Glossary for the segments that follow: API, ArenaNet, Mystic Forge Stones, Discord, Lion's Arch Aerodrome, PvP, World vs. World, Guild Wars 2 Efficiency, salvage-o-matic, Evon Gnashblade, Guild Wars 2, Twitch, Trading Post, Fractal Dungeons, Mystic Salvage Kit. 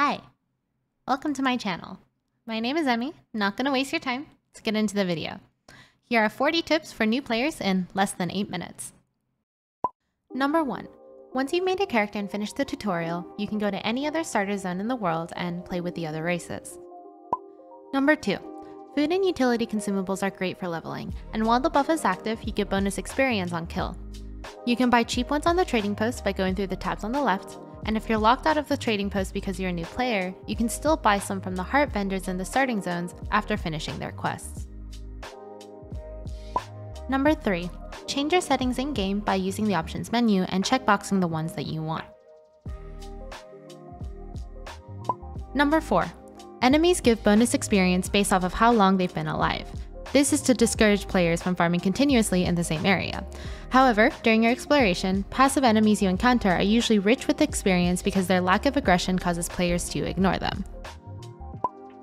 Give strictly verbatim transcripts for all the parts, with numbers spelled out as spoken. Hi, welcome to my channel. My name is Emmy. Not gonna waste your time. Let's get into the video. Here are forty tips for new players in less than eight minutes. Number one, once you've made a character and finished the tutorial, you can go to any other starter zone in the world and play with the other races. Number two, food and utility consumables are great for leveling, and while the buff is active, you get bonus experience on kill. You can buy cheap ones on the trading post by going through the tabs on the left, and if you're locked out of the trading post because you're a new player, you can still buy some from the heart vendors in the starting zones after finishing their quests. Number three, change your settings in-game by using the options menu and checkboxing the ones that you want. Number four, enemies give bonus experience based off of how long they've been alive. This is to discourage players from farming continuously in the same area. However, during your exploration, passive enemies you encounter are usually rich with experience because their lack of aggression causes players to ignore them.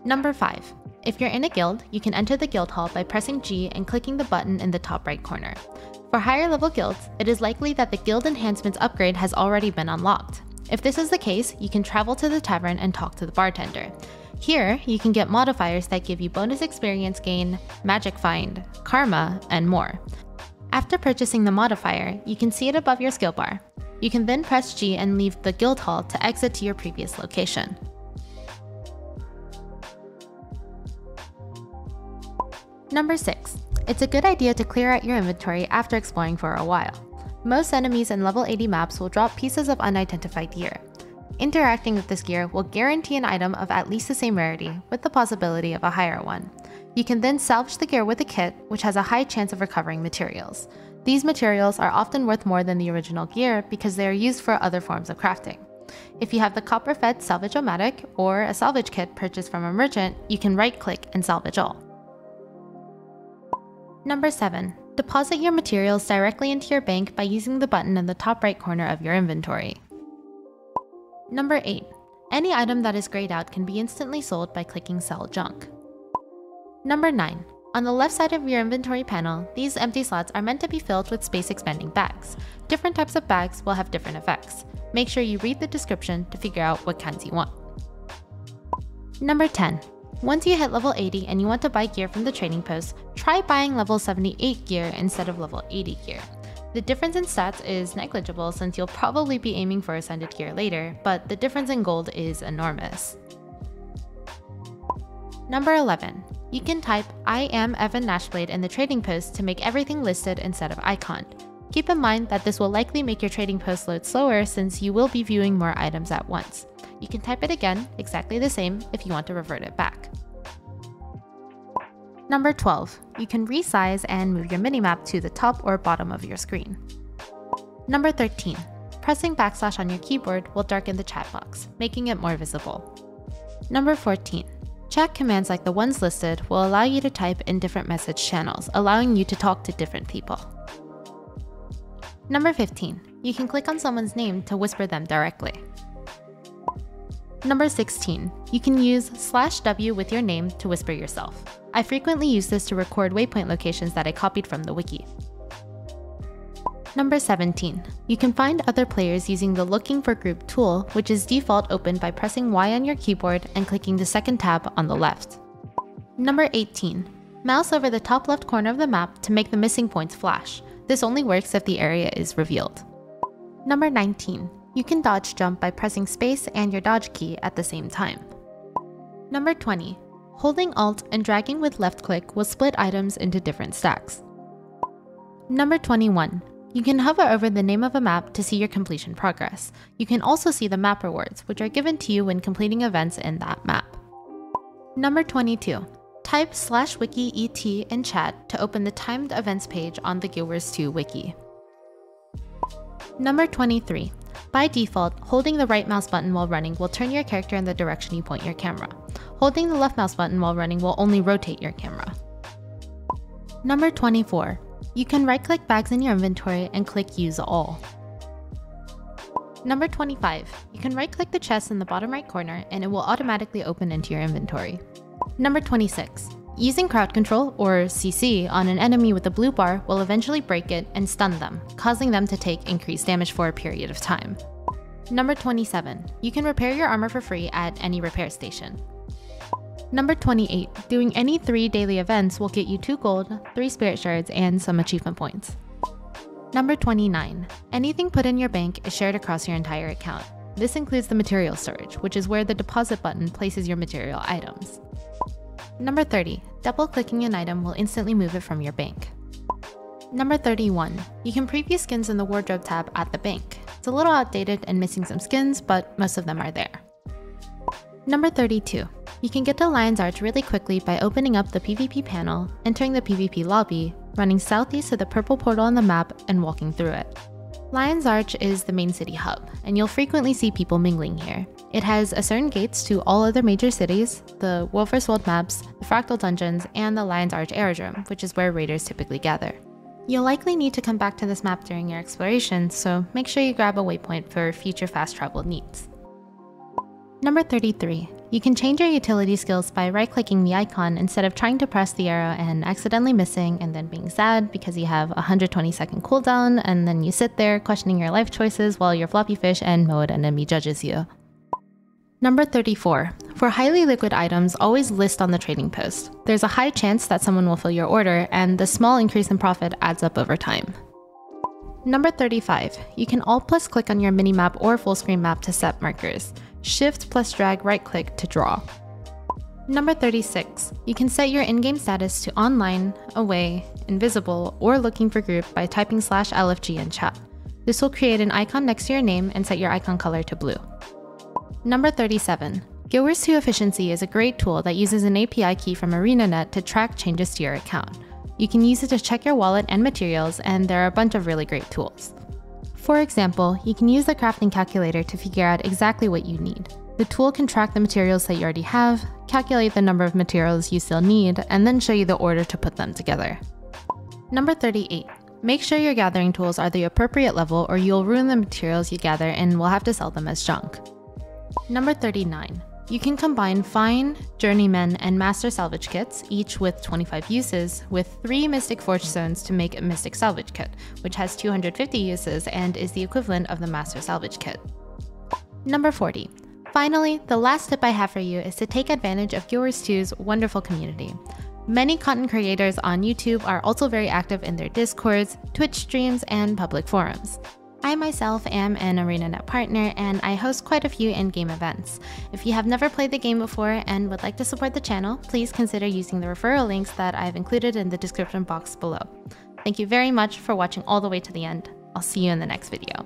Number five, if you're in a guild, you can enter the guild hall by pressing G and clicking the button in the top right corner. For higher level guilds, it is likely that the guild enhancements upgrade has already been unlocked. If this is the case, you can travel to the tavern and talk to the bartender. Here, you can get modifiers that give you bonus experience gain, magic find, karma, and more. After purchasing the modifier, you can see it above your skill bar. You can then press G and leave the guild hall to exit to your previous location. Number six, it's a good idea to clear out your inventory after exploring for a while. Most enemies in level eighty maps will drop pieces of unidentified gear. Interacting with this gear will guarantee an item of at least the same rarity, with the possibility of a higher one. You can then salvage the gear with a kit, which has a high chance of recovering materials. These materials are often worth more than the original gear because they are used for other forms of crafting. If you have the copper-fed salvage-o-matic or a salvage kit purchased from a merchant, you can right-click and salvage all. Number seven, deposit your materials directly into your bank by using the button in the top right corner of your inventory. Number eight, any item that is grayed out can be instantly sold by clicking Sell Junk. Number nine, on the left side of your inventory panel, these empty slots are meant to be filled with space expanding bags. Different types of bags will have different effects. Make sure you read the description to figure out what kinds you want. Number ten, once you hit level eighty and you want to buy gear from the trading post, try buying level seventy-eight gear instead of level eighty gear. The difference in stats is negligible since you'll probably be aiming for ascended gear later, but the difference in gold is enormous. Number eleven, you can type I am Evon Gnashblade in the trading post to make everything listed instead of iconed. Keep in mind that this will likely make your trading post load slower since you will be viewing more items at once. You can type it again, exactly the same, if you want to revert it back. Number twelve, you can resize and move your minimap to the top or bottom of your screen. Number thirteen, pressing backslash on your keyboard will darken the chat box, making it more visible. Number fourteen, chat commands like the ones listed will allow you to type in different message channels, allowing you to talk to different people. Number fifteen, you can click on someone's name to whisper them directly. Number sixteen, you can use slash W with your name to whisper yourself. I frequently use this to record waypoint locations that I copied from the wiki. Number seventeen, you can find other players using the Looking for Group tool, which is default open by pressing Y on your keyboard and clicking the second tab on the left. Number eighteen, mouse over the top left corner of the map to make the missing points flash. This only works if the area is revealed. Number nineteen, you can dodge jump by pressing space and your dodge key at the same time. Number twenty, holding Alt and dragging with left click will split items into different stacks. Number twenty-one, you can hover over the name of a map to see your completion progress. You can also see the map rewards, which are given to you when completing events in that map. Number twenty-two, type slash wiki et in chat to open the timed events page on the Guild Wars two wiki. Number twenty-three, by default, holding the right mouse button while running will turn your character in the direction you point your camera. Holding the left mouse button while running will only rotate your camera. Number twenty-four, you can right-click bags in your inventory and click Use All. Number twenty-five, you can right-click the chest in the bottom right corner and it will automatically open into your inventory. Number twenty-six, using crowd control, or C C, on an enemy with a blue bar will eventually break it and stun them, causing them to take increased damage for a period of time. Number twenty-seven, you can repair your armor for free at any repair station. Number twenty-eight, doing any three daily events will get you two gold, three spirit shards, and some achievement points. Number twenty-nine, anything put in your bank is shared across your entire account. This includes the material storage, which is where the deposit button places your material items. Number thirty, double-clicking an item will instantly move it from your bank. Number thirty-one, you can preview skins in the wardrobe tab at the bank. It's a little outdated and missing some skins, but most of them are there. Number thirty-two, you can get to Lion's Arch really quickly by opening up the PvP panel, entering the PvP lobby, running southeast to the purple portal on the map, and walking through it. Lion's Arch is the main city hub, and you'll frequently see people mingling here. It has certain gates to all other major cities, the World versus. World maps, the Fractal Dungeons, and the Lion's Arch Aerodrome, which is where raiders typically gather. You'll likely need to come back to this map during your exploration, so make sure you grab a waypoint for future fast travel needs. Number thirty-three. You can change your utility skills by right-clicking the icon instead of trying to press the arrow and accidentally missing and then being sad because you have a one hundred twenty second cooldown and then you sit there questioning your life choices while your floppy fish and mode enemy judges you. Number thirty-four. For highly liquid items, always list on the trading post. There's a high chance that someone will fill your order, and the small increase in profit adds up over time. Number thirty-five. You can Alt plus click on your minimap or full screen map to set markers. Shift plus drag right click to draw. Number thirty-six. You can set your in-game status to online, away, invisible, or looking for group by typing slash L F G in chat. This will create an icon next to your name and set your icon color to blue. Number thirty-seven. Guild Wars two Efficiency is a great tool that uses an A P I key from ArenaNet to track changes to your account. You can use it to check your wallet and materials, and there are a bunch of really great tools. For example, you can use the crafting calculator to figure out exactly what you need. The tool can track the materials that you already have, calculate the number of materials you still need, and then show you the order to put them together. Number thirty-eight. Make sure your gathering tools are the appropriate level or you'll ruin the materials you gather and will have to sell them as junk. Number thirty-nine. You can combine Fine, Journeyman, and Master Salvage Kits, each with twenty-five uses, with three Mystic Forge Stones to make a Mystic Salvage Kit, which has two hundred fifty uses and is the equivalent of the Master Salvage Kit. Number forty. Finally, the last tip I have for you is to take advantage of Guild Wars two's wonderful community. Many content creators on YouTube are also very active in their Discords, Twitch streams, and public forums. I myself am an ArenaNet partner, and I host quite a few in-game events. If you have never played the game before and would like to support the channel, please consider using the referral links that I've included in the description box below. Thank you very much for watching all the way to the end. I'll see you in the next video.